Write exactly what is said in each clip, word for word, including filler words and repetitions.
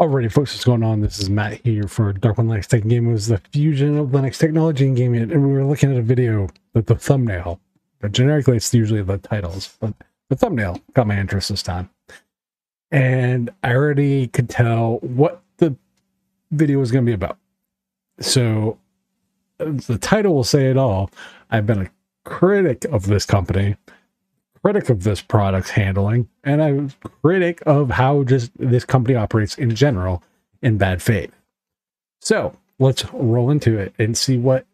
Alrighty folks, what's going on? This is Matt here for Dark One Linux Tech and Game. It was the fusion of Linux technology and gaming, and we were looking at a video with the thumbnail. But generically, it's usually the titles, but the thumbnail got my interest this time. And I already could tell what the video was going to be about. So the title will say it all. I've been a critic of this company, critic of this product's handling, and I'm a critic of how just this company operates in general in bad faith. So let's roll into it and see what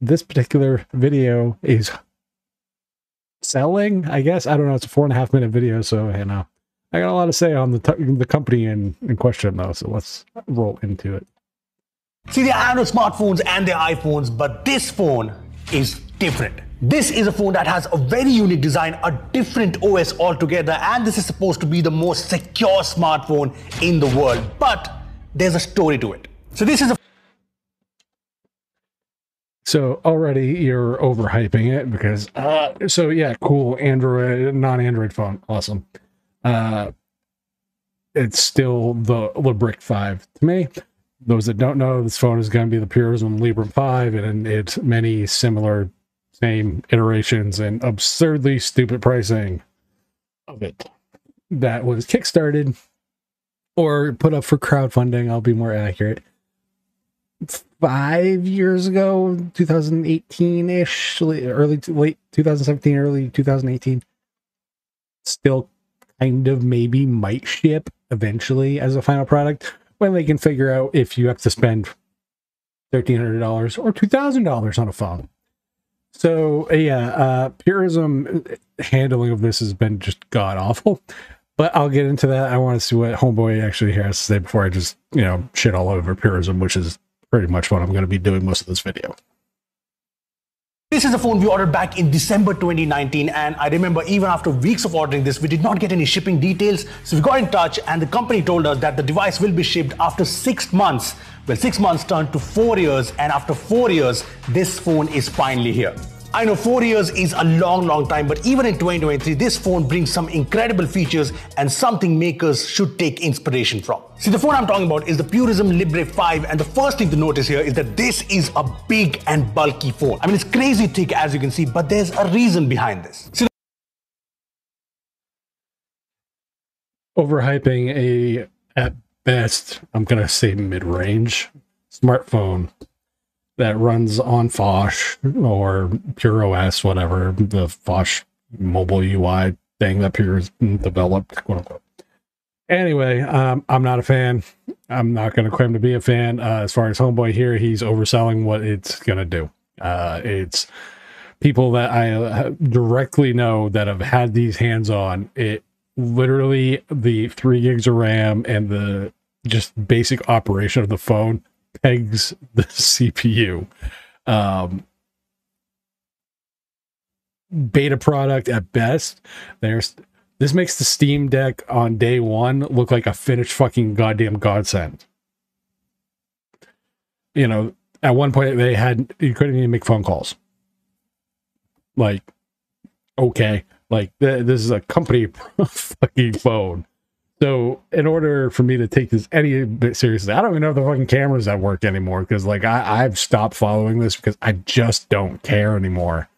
this particular video is selling, I guess. I don't know. It's a four and a half minute video, so you know, I got a lot to say on the, the company in, in question, though, so let's roll into it. See, they have their smartphones and their iPhones, but this phone is different. This is a phone that has a very unique design, a different O S altogether, and this is supposed to be the most secure smartphone in the world. But there's a story to it. So this is a... So already you're overhyping it because... Uh, so yeah, cool, Android, non-Android phone, awesome. Uh, it's still the Librem five to me. Those that don't know, this phone is going to be the Purism Librem five, and it's many similar... same iterations and absurdly stupid pricing of it that was kickstarted or put up for crowdfunding, I'll be more accurate, five years ago, twenty eighteen-ish, early to late twenty seventeen, early twenty eighteen. Still kind of maybe might ship eventually as a final product when they can figure out if you have to spend thirteen hundred dollars or two thousand dollars on a phone. So yeah, uh, Purism handling of this has been just god awful, but I'll get into that. I want to see what Homeboy actually has to say before I just, you know, shit all over Purism, which is pretty much what I'm going to be doing most of this video. This is a phone we ordered back in December twenty nineteen, and I remember even after weeks of ordering this, we did not get any shipping details, so we got in touch and the company told us that the device will be shipped after six months. Well, six months turned to four years, and after four years, this phone is finally here. I know four years is a long, long time, but even in twenty twenty-three, this phone brings some incredible features and something makers should take inspiration from. See, the phone I'm talking about is the Purism Librem five, and the first thing to notice here is that this is a big and bulky phone. I mean, it's crazy thick, as you can see, but there's a reason behind this. See, overhyping a, at best, I'm going to say mid-range smartphone that runs on Fosh or Pure O S, whatever, the Fosh mobile U I thing that Purism developed, quote unquote. Anyway, um, I'm not a fan. I'm not going to claim to be a fan. Uh, as far as Homeboy here, he's overselling what it's going to do. Uh, it's people that I directly know that have had these hands on. It literally, the three gigs of RAM and the just basic operation of the phone pegs the C P U. Um, beta product at best. There's this makes the Steam Deck on day one look like a finished fucking goddamn godsend. You know, at one point they had you couldn't even make phone calls. Like, okay, like th this is a company fucking phone. So in order for me to take this any bit seriously, I don't even know if the fucking cameras that work anymore, because like I, I've stopped following this because I just don't care anymore.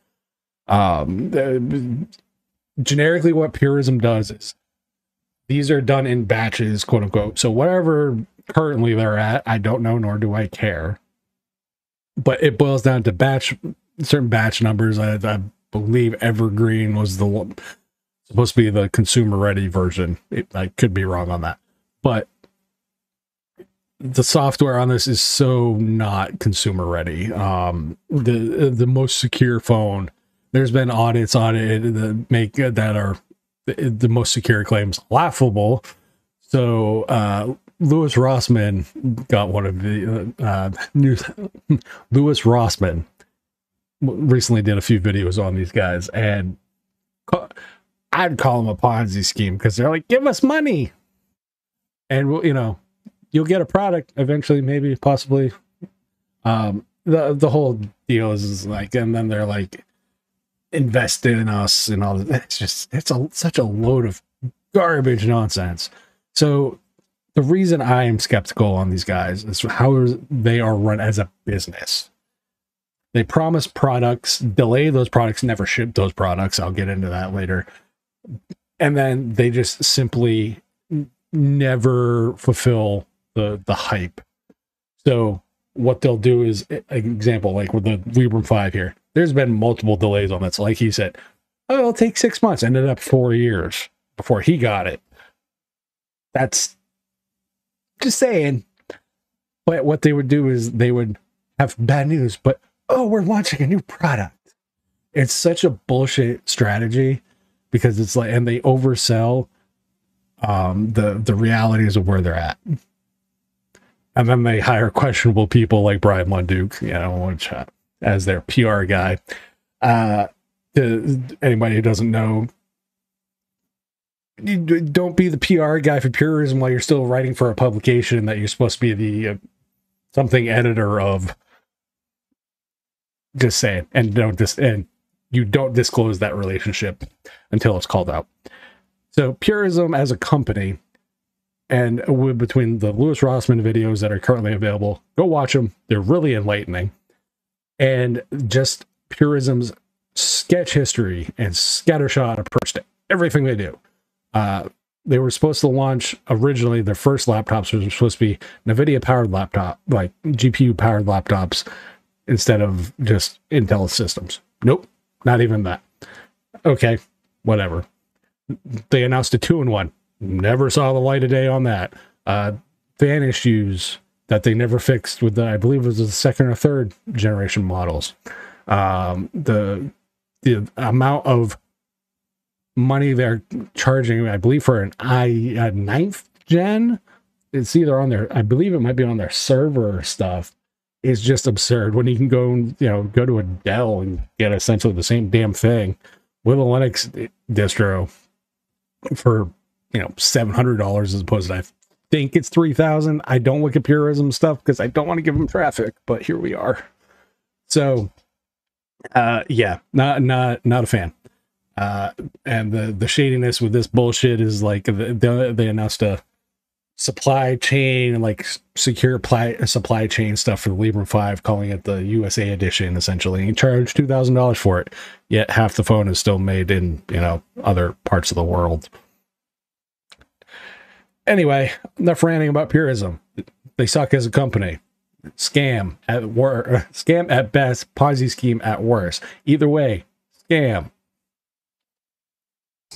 Um, uh, generically, what Purism does is these are done in batches, quote unquote. So whatever currently they're at, I don't know, nor do I care. But it boils down to batch, certain batch numbers. I, I believe Evergreen was the one. Supposed to be the consumer ready version. It, I could be wrong on that, but the software on this is so not consumer ready. Um, the the most secure phone. There's been audits on it that make that are the most secure claims laughable. So uh, Louis Rossman got one of the uh, news. Louis Rossman recently did a few videos on these guys, and I'd call them a Ponzi scheme because they're like, give us money and we'll, you know, you'll get a product eventually, maybe possibly. Um, the, the whole deal is, is like, and then they're like, invest in us and all that. It's just, it's a, such a load of garbage nonsense. So the reason I am skeptical on these guys is how they are run as a business. They promise products, delay those products, never ship those products. I'll get into that later. And then they just simply never fulfill the, the hype. So what they'll do is, an example, like with the Librem five here, there's been multiple delays on this. Like he said, oh, it'll take six months. Ended up four years before he got it. That's just saying. But what they would do is they would have bad news, but, oh, we're launching a new product. It's such a bullshit strategy because it's like, and they oversell um, the, the realities of where they're at. And then they hire questionable people like Brian Munduk, you know, which, uh, as their P R guy. Uh, to anybody who doesn't know, you don't be the P R guy for Purism while you're still writing for a publication that you're supposed to be the uh, something editor of. Just saying, and don't dis and you don't disclose that relationship until it's called out. So Purism as a company, and between the Louis Rossman videos that are currently available, go watch them. They're really enlightening, and just Purism's sketch history and scattershot approach to everything they do. Uh, they were supposed to launch originally, their first laptops were supposed to be NVIDIA powered laptop, like G P U powered laptops, instead of just Intel systems. Nope, not even that. Okay, whatever. They announced a two in one. Never saw the light of day on that. Uh, fan issues that they never fixed with the, I believe it was the second or third generation models. Um, the, the amount of money they're charging, I believe, for an i a ninth gen, it's either on their, I believe it might be on their server stuff, is just absurd when you can go and, you know, go to a Dell and get essentially the same damn thing with a Linux distro for, you know, seven hundred dollars as opposed to, I think it's three thousand. I don't look at Purism stuff because I don't want to give them traffic, but here we are. So, uh, yeah, not, not, not a fan. Uh, and the, the shadiness with this bullshit is like the, they announced a supply chain and like secure pli supply chain stuff for the Librem five, calling it the U S A edition essentially, and charged two thousand dollars for it. Yet half the phone is still made in, you know, other parts of the world. Anyway, enough ranting about Purism. They suck as a company. Scam at worst, scam at best, Ponzi scheme at worst. Either way, scam.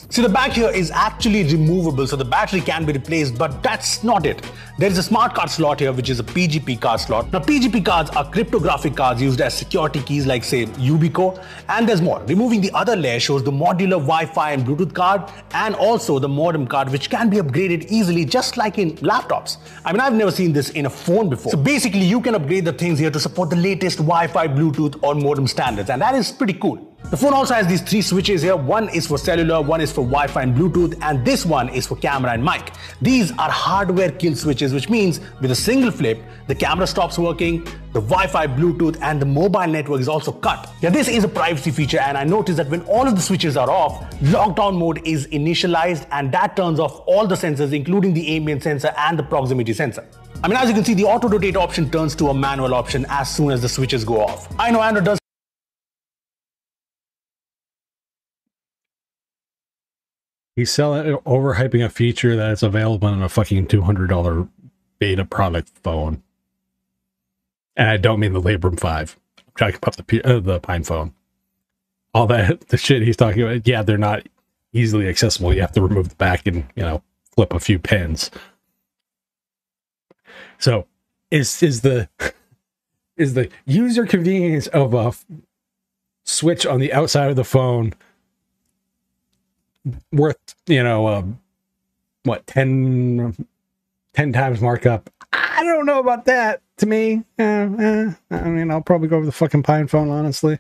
So the back here is actually removable, so the battery can be replaced, but that's not it. There is a smart card slot here, which is a P G P card slot. Now, P G P cards are cryptographic cards used as security keys, like, say, Yubico, and there's more. Removing the other layer shows the modular Wi-Fi and Bluetooth card, and also the modem card, which can be upgraded easily, just like in laptops. I mean, I've never seen this in a phone before. So basically, you can upgrade the things here to support the latest Wi-Fi, Bluetooth, or modem standards, and that is pretty cool. The phone also has these three switches here. One is for cellular, one is for Wi-Fi and Bluetooth, and this one is for camera and mic. These are hardware kill switches, which means with a single flip, the camera stops working, the Wi-Fi, Bluetooth, and the mobile network is also cut. Now, this is a privacy feature, and I noticed that when all of the switches are off, lockdown mode is initialized, and that turns off all the sensors, including the ambient sensor and the proximity sensor. I mean, as you can see, the auto rotate option turns to a manual option as soon as the switches go off. I know Android does He's selling, overhyping a feature that's available in a fucking two hundred dollar beta product phone. And I don't mean the Librem five. I'm talking about the, uh, the Pine phone. All that, the shit he's talking about, yeah, they're not easily accessible. You have to remove the back and, you know, flip a few pins. So, is, is the, is the user convenience of a switch on the outside of the phone worth, you know, um, what, ten, ten times markup? I don't know about that. To me, uh, uh, I mean, I'll probably go over the fucking Pine phone, honestly.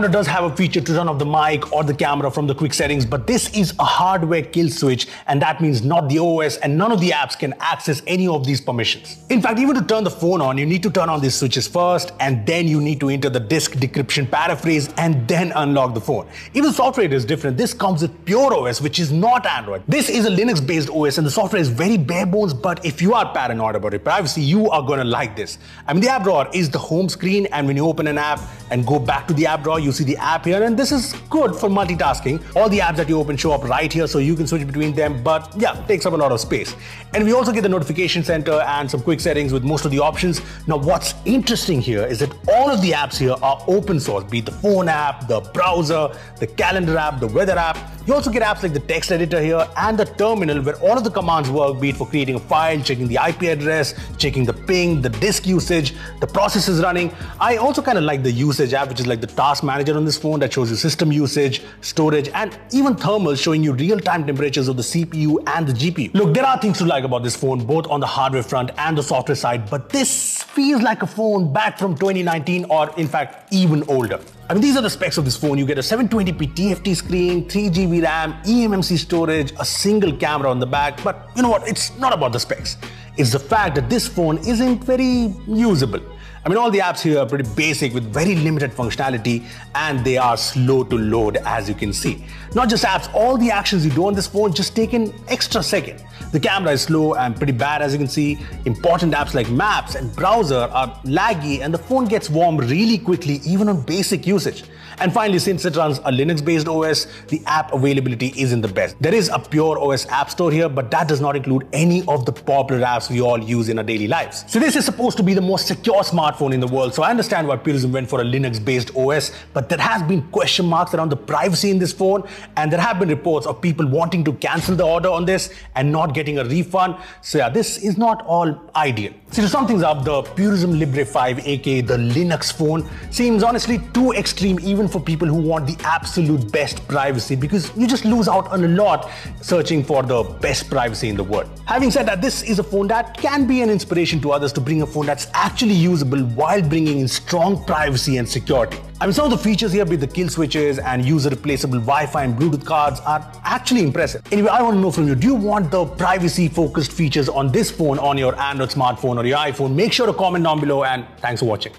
It does have a feature to turn off the mic or the camera from the quick settings, but this is a hardware kill switch, and that means not the O S and none of the apps can access any of these permissions. In fact, even to turn the phone on, you need to turn on these switches first, and then you need to enter the disk decryption paraphrase and then unlock the phone. Even software is different. This comes with Pure O S, which is not Android. This is a Linux-based O S, and the software is very bare bones, but if you are paranoid about your privacy, you are going to like this. I mean, the app drawer is the home screen, and when you open an app and go back to the app drawer, you see the app here, and this is good for multitasking. All the apps that you open show up right here, so you can switch between them, but yeah, it takes up a lot of space. And we also get the notification center and some quick settings with most of the options. Now, what's interesting here is that all of the apps here are open source, be it the phone app, the browser, the calendar app, the weather app. You also get apps like the text editor here and the terminal, where all of the commands work, be it for creating a file, checking the I P address, checking the ping, the disk usage, the process is running. I also kind of like the usage app, which is like the task manager on this phone, that shows you system usage, storage, and even thermal, showing you real-time temperatures of the C P U and the G P U. Look, there are things to like about this phone, both on the hardware front and the software side, but this feels like a phone back from twenty nineteen, or in fact, even older. I mean, these are the specs of this phone. You get a seven twenty p T F T screen, three G B RAM, eMMC storage, a single camera on the back, but you know what? It's not about the specs. It's the fact that this phone isn't very usable. I mean, all the apps here are pretty basic with very limited functionality, and they are slow to load, as you can see. Not just apps, all the actions you do on this phone just take an extra second. The camera is slow and pretty bad, as you can see. Important apps like Maps and Browser are laggy, and the phone gets warm really quickly, even on basic usage. And finally, since it runs a Linux-based O S, the app availability isn't the best. There is a Pure O S app store here, but that does not include any of the popular apps we all use in our daily lives. So this is supposed to be the most secure smartphone in the world, so I understand why Purism went for a Linux-based O S, but there has been question marks around the privacy in this phone, and there have been reports of people wanting to cancel the order on this and not getting a refund. So yeah, this is not all ideal. So to sum things up, the Purism Libre five, aka the Linux phone, seems honestly too extreme even for people who want the absolute best privacy, because you just lose out on a lot searching for the best privacy in the world. Having said that, this is a phone that can be an inspiration to others to bring a phone that's actually usable while bringing in strong privacy and security. I mean, some of the features here, be the kill switches and user replaceable Wi-Fi and Bluetooth cards, are actually impressive. Anyway, I want to know from you, do you want the privacy focused features on this phone on your Android smartphone or your iPhone? Make sure to comment down below, and thanks for watching.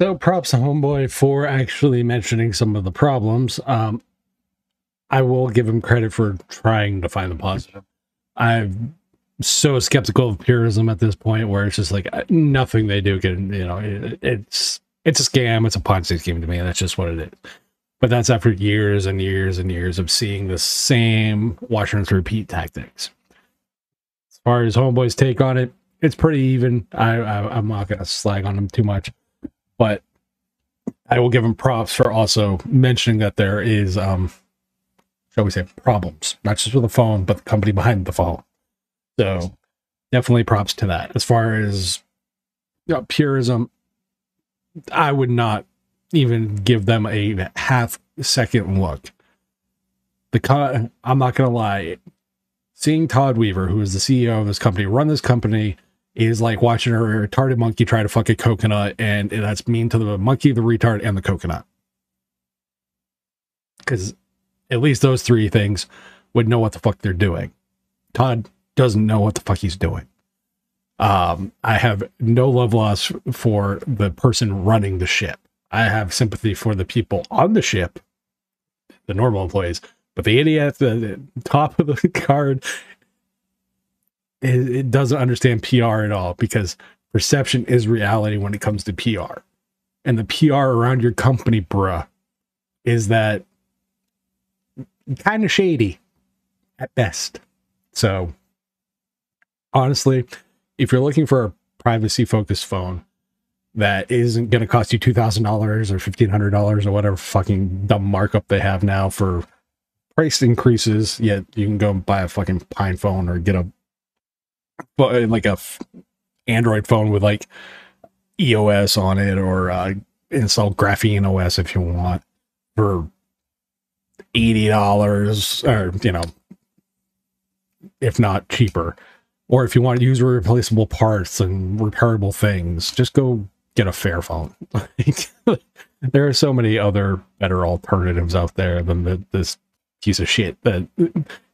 So props to Homeboy for actually mentioning some of the problems. Um, I will give him credit for trying to find the positive. I'm so skeptical of Purism at this point, where it's just like nothing they do can, you know, it, it's it's a scam, it's a Ponzi scheme to me, and that's just what it is. But that's after years and years and years of seeing the same wash and repeat tactics. As far as Homeboy's take on it, it's pretty even. I, I I'm not gonna slag on him too much. But I will give him props for also mentioning that there is, um, shall we say, problems, not just with the phone, but the company behind the phone. So definitely props to that. As far as, you know, Purism, I would not even give them a half second look. The con I'm not going to lie. Seeing Todd Weaver, who is the C E O of this company, run this company, is like watching a retarded monkey try to fuck a coconut, and that's mean to the monkey, the retard, and the coconut. Because at least those three things would know what the fuck they're doing. Todd doesn't know what the fuck he's doing. Um, I have no love lost for the person running the ship. I have sympathy for the people on the ship, the normal employees, but the idiot at the top of the card, it doesn't understand P R at all, because perception is reality when it comes to P R. And the P R around your company, bruh, is that kind of shady at best. So honestly, if you're looking for a privacy focused phone that isn't going to cost you two thousand dollars or fifteen hundred dollars or whatever fucking dumb markup they have now for price increases, yet you can go and buy a fucking Pine phone or get a But like a Android phone with like E O S on it, or uh, install Graphene O S if you want for eighty dollars, or you know, if not cheaper. Or if you want to use replaceable parts and repairable things, just go get a Fairphone. Like, there are so many other better alternatives out there than the, this piece of shit that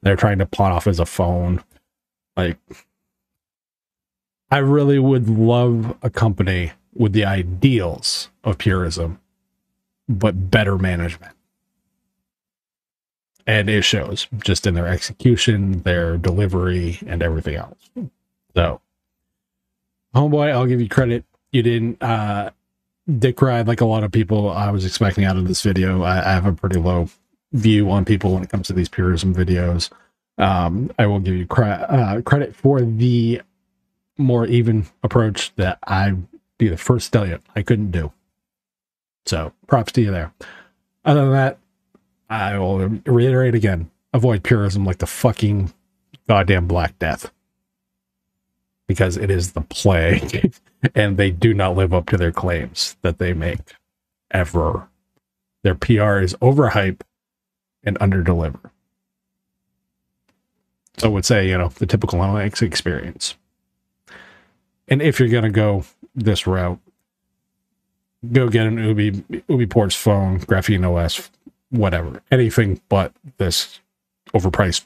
they're trying to pawn off as a phone. Like, I really would love a company with the ideals of Purism, but better management. And it shows just in their execution, their delivery, and everything else. So, homeboy, I'll give you credit. You didn't uh, dick ride like a lot of people I was expecting out of this video. I, I have a pretty low view on people when it comes to these Purism videos. Um, I will give you cre uh, credit for the more even approach that I'd be the first to tell you I couldn't do. So, props to you there. Other than that, I will reiterate again, avoid Purism like the fucking goddamn Black Death, because it is the plague and they do not live up to their claims that they make ever. Their P R is overhype and underdeliver. So I would say, you know, the typical Linux experience. And if you're going to go this route, go get an Ubi, UbiPorts phone, Graphene O S, whatever, anything but this overpriced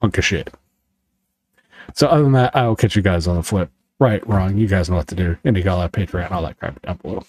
hunk of shit. So other than that, I'll catch you guys on the flip. Right, wrong, you guys know what to do. Indie Gala, Patreon, all that crap down below.